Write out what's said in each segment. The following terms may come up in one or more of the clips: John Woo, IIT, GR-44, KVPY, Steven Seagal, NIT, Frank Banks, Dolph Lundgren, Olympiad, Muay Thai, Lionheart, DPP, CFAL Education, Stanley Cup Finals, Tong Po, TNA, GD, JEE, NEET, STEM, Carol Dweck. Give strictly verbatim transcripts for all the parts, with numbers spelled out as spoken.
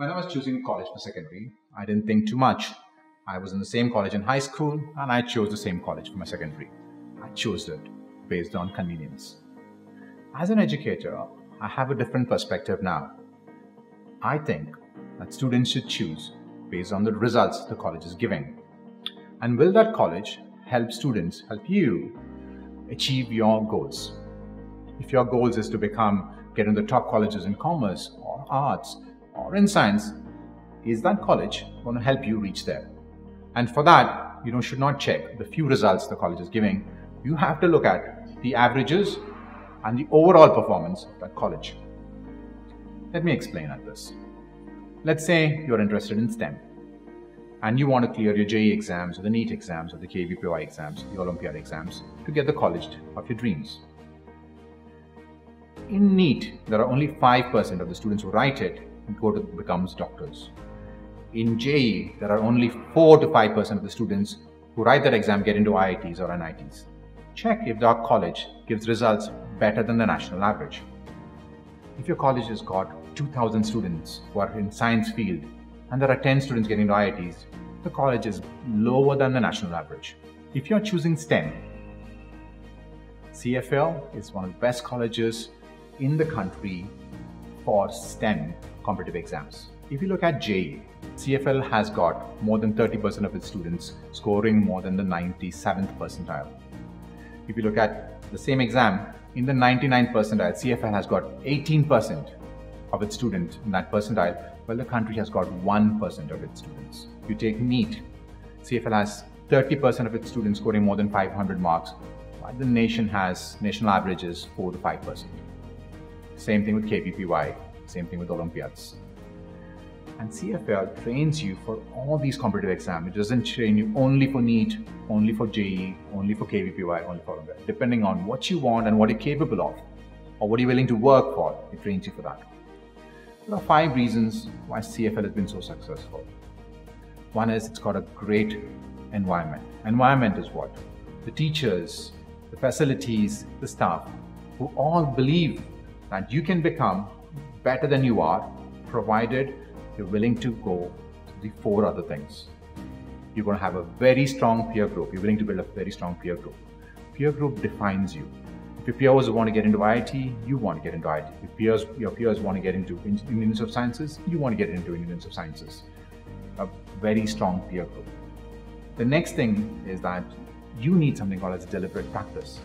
When I was choosing college for secondary, I didn't think too much. I was in the same college in high school and I chose the same college for my secondary. I chose it based on convenience. As an educator, I have a different perspective now. I think that students should choose based on the results the college is giving. And will that college help students, help you achieve your goals? If your goals is to become, get into the top colleges in commerce or arts, or in science, is that college going to help you reach there? And for that, you know, should not check the few results the college is giving. You have to look at the averages and the overall performance of that college. Let me explain on this. Let's say you're interested in STEM and you want to clear your J E E exams or the NEET exams or the K V P Y exams, the Olympiad exams to get the college of your dreams. In NEET, there are only five percent of the students who write it go to becomes doctors. In J E E, there are only four to five percent of the students who write that exam get into I I Ts or N I Ts. Check if that college gives results better than the national average. If your college has got two thousand students who are in science field and there are ten students getting into I I Ts, the college is lower than the national average. If you're choosing STEM, C F A L is one of the best colleges in the country for STEM competitive exams. If you look at J E E, C F A L has got more than thirty percent of its students scoring more than the ninety-seventh percentile. If you look at the same exam, in the ninety-ninth percentile, C F A L has got eighteen percent of its students in that percentile, while the country has got one percent of its students. You take NEET, C F A L has thirty percent of its students scoring more than five hundred marks, while the nation has, national average is four to five percent. Same thing with K V P Y. Same thing with Olympiads. And C F A L trains you for all these competitive exams. It doesn't train you only for NEET, only for J E E, only for K V P Y, only for Olympiad. Depending on what you want and what you're capable of, or what you're willing to work for, it trains you for that. There are five reasons why C F A L has been so successful. One is it's got a great environment. Environment is what? The teachers, the facilities, the staff, who all believe that you can become better than you are, provided you're willing to go to the four other things. You're going to have a very strong peer group. You're willing to build a very strong peer group. Peer group defines you. If your peers want to get into I I T, you want to get into I I T. If peers, your peers want to get into Indian Institute of Sciences, you want to get into Indian Institute of Sciences. A very strong peer group. The next thing is that you need something called as deliberate practice.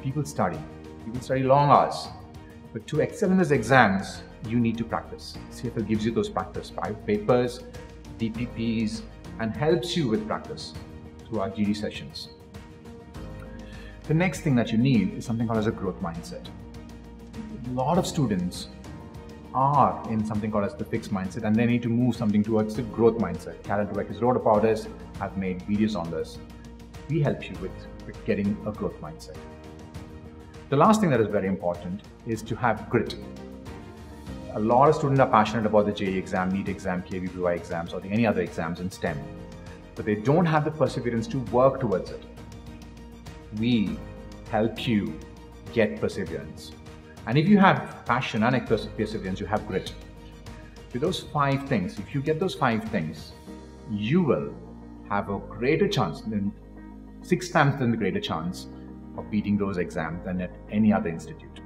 People study. People study long hours. But to excel in these exams, you need to practice. C F A L gives you those practice papers, D P Ps, and helps you with practice through our G D sessions. The next thing that you need is something called as a growth mindset. A lot of students are in something called as the fixed mindset, and they need to move something towards the growth mindset. Carol Dweck has wrote about this. I've made videos on this. We help you with, with getting a growth mindset. The last thing that is very important is to have grit. A lot of students are passionate about the J E E exam, NEET exam, K V P Y exams, or any other exams in STEM, but they don't have the perseverance to work towards it. We help you get perseverance. And if you have passion and perseverance, you have grit. With those five things, if you get those five things, you will have a greater chance, than, six times than the greater chance of beating those exams than at any other institute.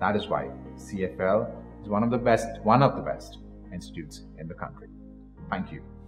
That is why C F A L is one of the best, one of the best institutes in the country. Thank you.